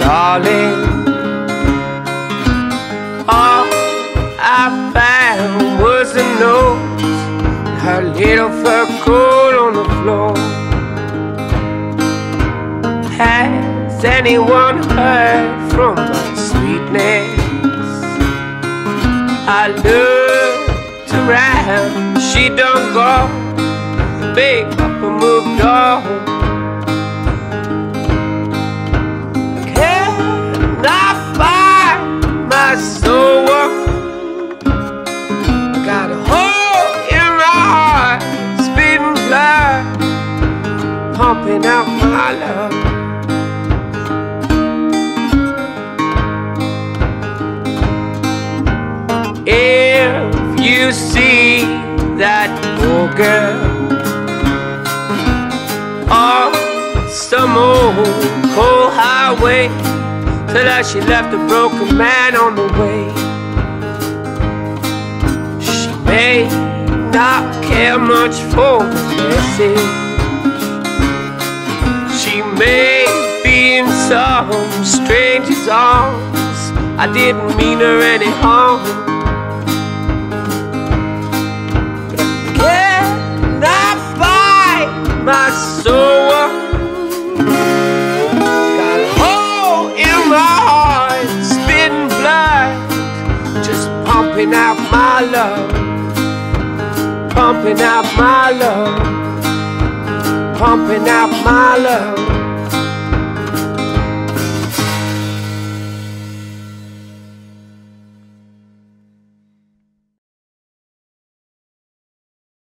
darling. All I found was a note, her little fur coat on the floor. Has anyone heard from my sweetness? I looked around, she done gone. Big Papa moved on. Pumping out my love. If you see that poor girl on some old cold highway, tell her she left a broken man on the way. She may not care much for the message. She may be in some stranger's arms. I didn't mean her any harm. But I cannot find my soul. Got a hole in my heart, spitting blood, just pumping out my love, pumping out my love, pumping out my love.